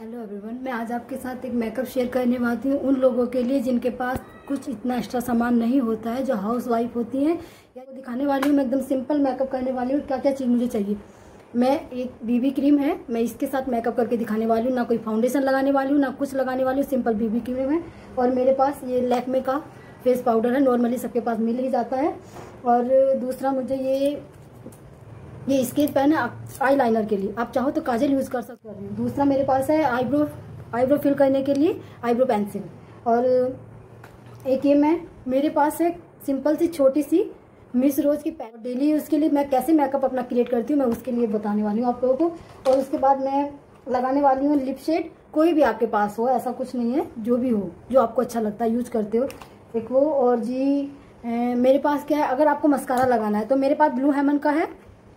Hello everyone, मैं आज आपके साथ एक मेकअप शेयर करने वाली हूँ उन लोगों के लिए जिनके पास कुछ इतना एक्स्ट्रा सामान नहीं होता है, जो हाउस वाइफ होती हैं। या दिखाने वाली हूँ मैं एकदम सिंपल मेकअप करने वाली हूँ, क्या क्या चीज़ मुझे चाहिए। मैं एक बीबी क्रीम है, मैं इसके साथ मेकअप करके दिखाने वाली हूँ, ना कोई फाउंडेशन लगाने वाली हूँ, ना कुछ लगाने वाली हूँ, सिंपल बीबी क्रीम है। और मेरे पास ये लैक्मे का फेस पाउडर है, नॉर्मली सबके पास मिल ही जाता है। और दूसरा मुझे ये स्केच पेन है आई लाइनर के लिए, आप चाहो तो काजल यूज़ कर सकते हो। दूसरा मेरे पास है आईब्रो फिल करने के लिए आईब्रो पेंसिल। और एक ये मेरे पास है सिंपल सी छोटी सी मिस रोज की पैलेट, डेली यूज़ के लिए मैं कैसे मेकअप अपना क्रिएट करती हूँ मैं उसके लिए बताने वाली हूँ आप लोगों को। और उसके बाद मैं लगाने वाली हूँ लिप शेड, कोई भी आपके पास हो, ऐसा कुछ नहीं है, जो भी हो जो आपको अच्छा लगता है यूज़ करते हो एक वो। और मेरे पास क्या है, अगर आपको मस्कारा लगाना है तो मेरे पास ब्लू हेमन का है,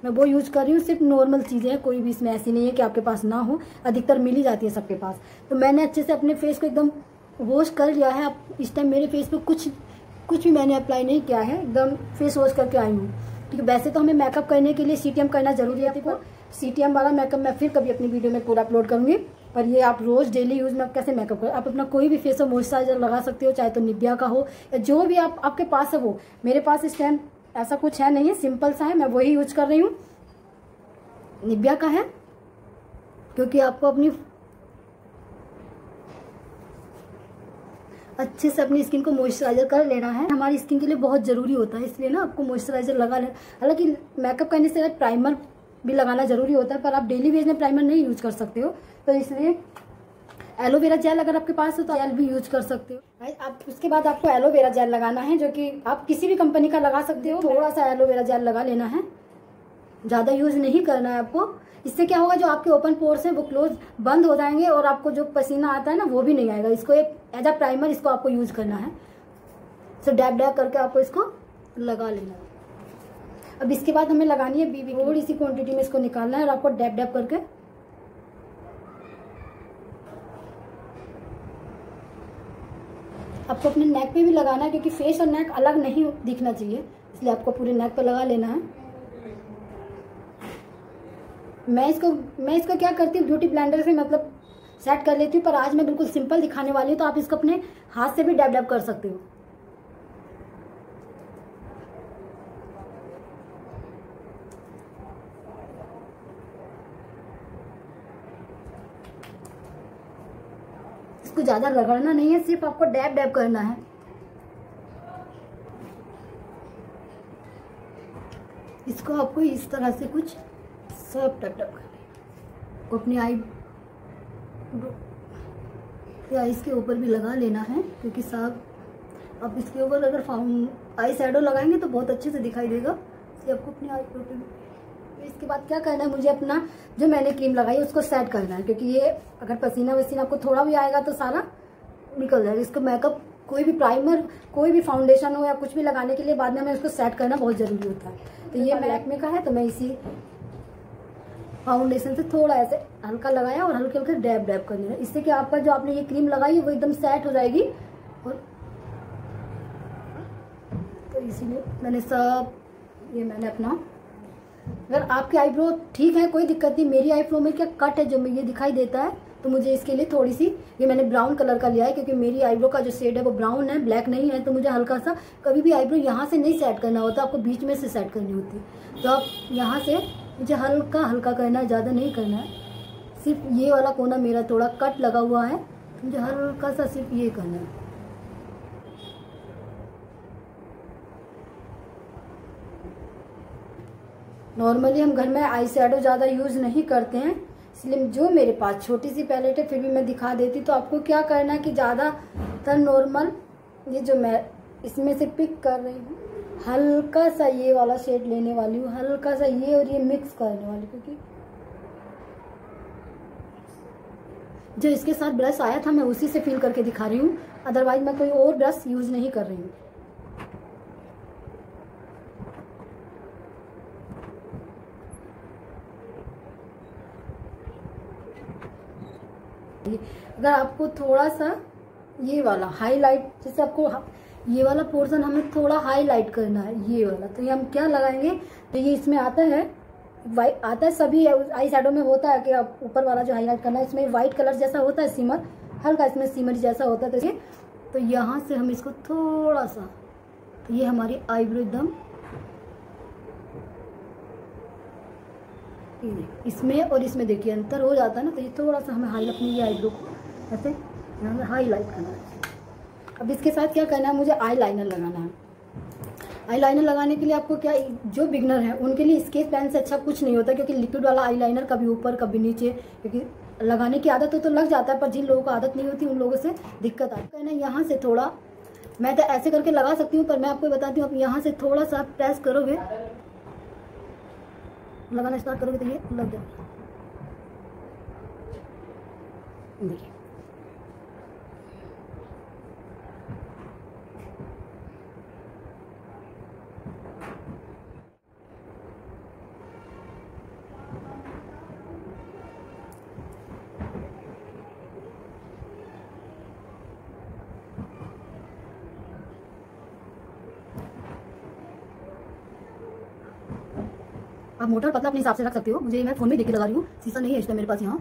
मैं वो यूज़ कर रही हूँ। सिर्फ नॉर्मल चीज़ें हैं, कोई भी इसमें ऐसी नहीं है कि आपके पास ना हो, अधिकतर मिल ही जाती है सबके पास। तो मैंने अच्छे से अपने फेस को एकदम वॉश कर लिया है। अब इस टाइम मेरे फेस पे कुछ भी मैंने अप्लाई नहीं किया है, एकदम फेस वॉश करके आई हूँ। क्योंकि वैसे तो हमें मेकअप करने के लिए CTM करना जरूरी है, आपको CTM वाला मेकअप मैं फिर कभी अपनी वीडियो में पूरा अपलोड करूँगी। पर ये आप रोज़ डेली यूज़ में आप कैसे मेकअप करें, आप अपना कोई भी फेस और मॉइस्चराइजर लगा सकते हो, चाहे तो निविया का हो या जो भी आपके पास है वो। मेरे पास इस टाइम ऐसा कुछ है नहीं, सिंपल सा है, मैं वही यूज कर रही हूँ, निविया का है। क्योंकि आपको अपनी अच्छे से अपनी स्किन को मॉइस्चराइजर कर लेना है, हमारी स्किन के लिए बहुत ज़रूरी होता है, इसलिए ना आपको मॉइस्चराइजर लगा लेना। हालांकि मेकअप करने से प्राइमर भी लगाना ज़रूरी होता है, पर आप डेली बेस में प्राइमर नहीं यूज कर सकते हो, तो इसलिए एलोवेरा जेल अगर आपके पास हो तो जेल भी यूज कर सकते हो। आप उसके बाद आपको एलोवेरा जेल लगाना है, जो कि आप किसी भी कंपनी का लगा सकते हो। थोड़ा सा एलोवेरा जेल लगा लेना है, ज़्यादा यूज नहीं करना है आपको। इससे क्या होगा, जो आपके ओपन पोर्स हैं वो क्लोज बंद हो जाएंगे और आपको जो पसीना आता है ना वो भी नहीं आएगा। इसको एक एज अ प्राइमर इसको आपको यूज करना है, सो डैब डैब करके आपको इसको लगा लेना है। अब इसके बाद हमें लगानी है बीबी, थोड़ी सी क्वांटिटी में इसको निकालना है और आपको डैब डैब करके आपको अपने नेक पे भी लगाना है, क्योंकि फेस और नेक अलग नहीं दिखना चाहिए, इसलिए आपको पूरे नेक पे लगा लेना है। मैं इसको क्या करती हूँ, ब्यूटी ब्लेंडर से मतलब सेट कर लेती हूँ, पर आज मैं बिल्कुल सिंपल दिखाने वाली हूँ, तो आप इसको अपने हाथ से भी डैब डैब कर सकते हो। इसको ज़्यादा रगड़ना नहीं है, सिर्फ आपको डैब डैब करना है। इसको आपको इस तरह से कुछ सब डैब डैब करना है, अपनी आईज के ऊपर भी लगा लेना है, क्योंकि साफ आप इसके ऊपर अगर आई शैडो लगाएंगे तो बहुत अच्छे से दिखाई देगा। इसलिए आपको अपनी आई, इसके बाद क्या करना है, मुझे अपना जो मैंने क्रीम लगाई उसको सेट करना है, क्योंकि ये अगर पसीना वसीना आपको थोड़ा भी आएगा तो सारा निकल जाएगा। इसको मेकअप कोई भी प्राइमर कोई भी फाउंडेशन हो या कुछ भी लगाने के लिए बाद में हमें उसको सेट करना बहुत ज़रूरी होता है। तो ये लैक्मे का है, तो मैं इसी फाउंडेशन से थोड़ा ऐसे हल्का लगाया और हल्के हल्के डैब डैब कर लिया। इससे कि आपका जो आपने ये क्रीम लगाई है वो एकदम सेट हो जाएगी। और तो इसीलिए मैंने अपना, अगर आपके आईब्रो ठीक है कोई दिक्कत नहीं, मेरी आईब्रो में क्या कट है जो मुझे दिखाई देता है, तो मुझे इसके लिए थोड़ी सी ये मैंने ब्राउन कलर का लिया है, क्योंकि मेरी आईब्रो का जो शेड है वो ब्राउन है, ब्लैक नहीं है। तो मुझे हल्का सा, कभी भी आईब्रो यहाँ से नहीं सेट करना होता, आपको बीच में से सेट करनी होती है। तो आप यहाँ से मुझे हल्का हल्का करना है, ज़्यादा नहीं करना है। सिर्फ ये वाला कोना मेरा थोड़ा कट लगा हुआ है, तो मुझे हल्का सा सिर्फ ये करना है। नॉर्मली हम घर में आई शैडो ज़्यादा यूज़ नहीं करते हैं, इसलिए जो मेरे पास छोटी सी पैलेट है फिर भी मैं दिखा देती। तो आपको क्या करना है कि ज़्यादातर नॉर्मल ये जो मैं इसमें से पिक कर रही हूँ, हल्का सा ये वाला शेड लेने वाली हूँ, हल्का सा ये और ये मिक्स करने वाली, क्योंकि जो इसके साथ ब्रश आया था मैं उसी से फिल करके दिखा रही हूँ, अदरवाइज मैं कोई और ब्रश यूज़ नहीं कर रही हूँ। अगर आपको थोड़ा सा ये वाला हाईलाइट, जैसे आपको ये वाला पोर्शन हमें थोड़ा हाईलाइट करना है ये वाला, तो ये हम क्या लगाएंगे, तो ये इसमें आता है वाइट आता है, सभी आई शैडो में होता है कि आप ऊपर वाला जो हाईलाइट करना है इसमें व्हाइट कलर जैसा होता है सीमर, हल्का इसमें सीमर जैसा होता है। तो देखिए, तो यहाँ से हम इसको थोड़ा सा, तो ये हमारी आईब्रो एकदम इसमें और इसमें देखिए अंतर हो जाता है ना। तो ये थोड़ा सा हमें हाईलाइट अपनी ये आईब्रो को ऐसे हमें हाईलाइट करना है। अब इसके साथ क्या करना है, मुझे आईलाइनर लगाना है। आईलाइनर लगाने के लिए आपको क्या, जो बिगनर है उनके लिए स्केच पेन से अच्छा कुछ नहीं होता, क्योंकि लिक्विड वाला आईलाइनर कभी ऊपर कभी नीचे, क्योंकि लगाने की आदत हो तो लग जाता है, पर जिन लोगों को आदत नहीं होती उन लोगों से दिक्कत आती है ना। यहाँ से थोड़ा मैं तो ऐसे करके लगा सकती हूँ, पर मैं आपको बताती हूँ, आप यहाँ से थोड़ा सा प्रेस करोगे, लगाना स्टार्ट करोगे तो ये लग जाएगा। देखिए आप मोटा पतला अपने हिसाब से रख सकते हो, मुझे मैं फोन में देख के लगा रही हूँ, शीशा नहीं है इसलिए मेरे पास। यहाँ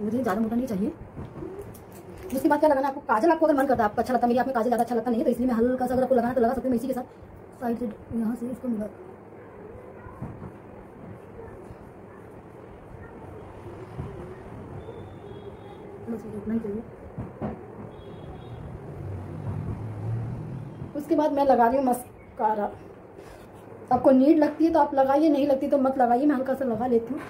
मुझे ज़्यादा मोटा नहीं चाहिए। उसके बाद क्या लगाना आपको, काजल आपको अगर मन करता है आपको अच्छा लगता है, मेरी आप में काजल ज़्यादा अच्छा लगता नहीं है, तो इसलिए मैं हल्का सा अगर आपको लगाना तो लगा सकते हो। मैं इसी के साथ साइड से यहाँ से इसको मिला, नहीं चाहिए। उसके बाद मैं लगा रही हूँ कारा, आपको नीड लगती है तो आप लगाइए, नहीं लगती तो मत लगाइए। मैं हल्का सा लगा लेती हूँ।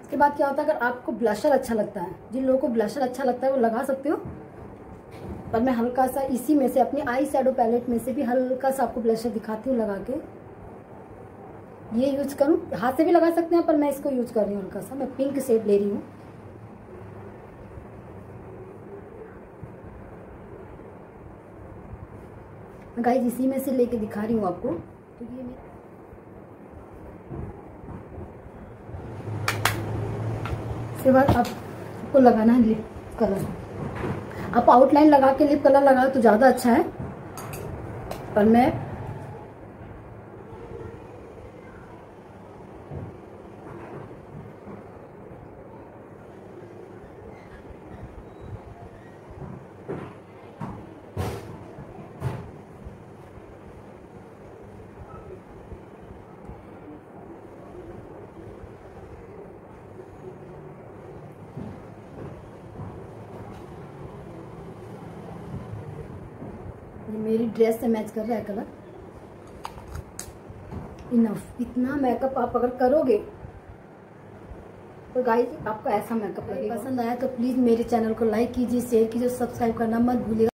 उसके बाद क्या होता है, अगर आपको ब्लशर अच्छा लगता है, जिन लोगों को ब्लशर अच्छा लगता है वो लगा सकते हो, पर मैं हल्का सा इसी में से अपनी आई शैडो पैलेट में से भी हल्का सा आपको ब्लशर दिखाती हूँ लगा के। ये यूज करूँ, हाथ से भी लगा सकते हैं, पर मैं इसको यूज कर रही हूँ हल्का सा। मैं पिंक शेड ले रही हूँ, गाइस इसी में से लेके दिखा रही हूँ आपको। तो ये इसके बाद आपको लगाना है लिप कलर। आप आउटलाइन लगा के लिप कलर लगाओ तो ज़्यादा अच्छा है, पर मैं मेरी ड्रेस से मैच कर रहा है कलर। इनफ, इतना मेकअप आप अगर करोगे तो गाइस आपको ऐसा मेकअप लगेगा। पसंद आया तो प्लीज़ मेरे चैनल को लाइक कीजिए, शेयर कीजिए, सब्सक्राइब करना मत भूलिएगा।